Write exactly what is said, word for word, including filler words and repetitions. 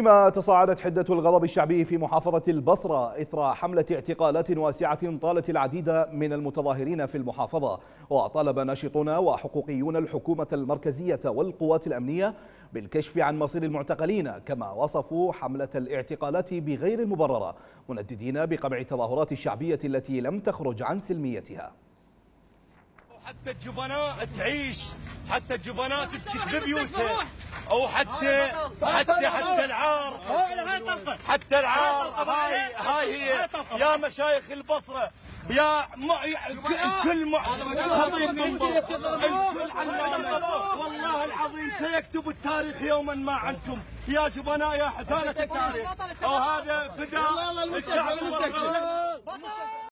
فيما تصاعدت حدة الغضب الشعبي في محافظة البصرة إثر حملة اعتقالات واسعة طالت العديد من المتظاهرين في المحافظة، وطالب ناشطون وحقوقيون الحكومة المركزية والقوات الأمنية بالكشف عن مصير المعتقلين، كما وصفوا حملة الاعتقالات بغير المبررة، منددين بقمع التظاهرات الشعبية التي لم تخرج عن سلميتها. حتى الجبناء تعيش، حتى الجبناء تسكت ببيوتها، او حتى حتى حتى العار حتى العار هاي هاي يا مشايخ البصره، يا كل خطيب منبر، الكل علامه، والله العظيم سيكتب التاريخ يوما ما عنكم يا جبناء، يا حثاله التاريخ، وهذا فداء الشعب المصري.